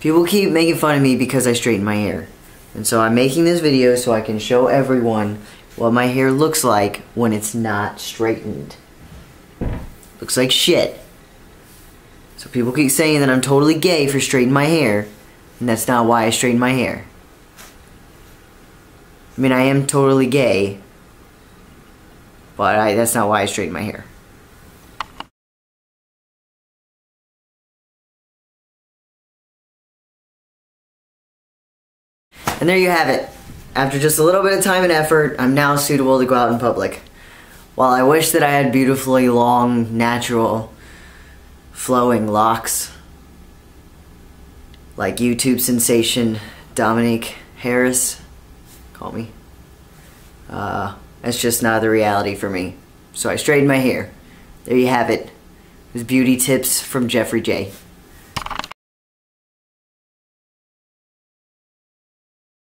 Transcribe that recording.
People keep making fun of me because I straighten my hair. And so I'm making this video so I can show everyone what my hair looks like when it's not straightened. Looks like shit. So people keep saying that I'm totally gay for straightening my hair, and that's not why I straighten my hair. I mean, I am totally gay, but that's not why I straighten my hair. And there you have it. After just a little bit of time and effort, I'm now suitable to go out in public. While I wish that I had beautifully long, natural, flowing locks, like YouTube sensation Dominic Harris, call me, that's just not the reality for me. So I straightened my hair. There you have it. It was beauty tips from Jeffrey Jay.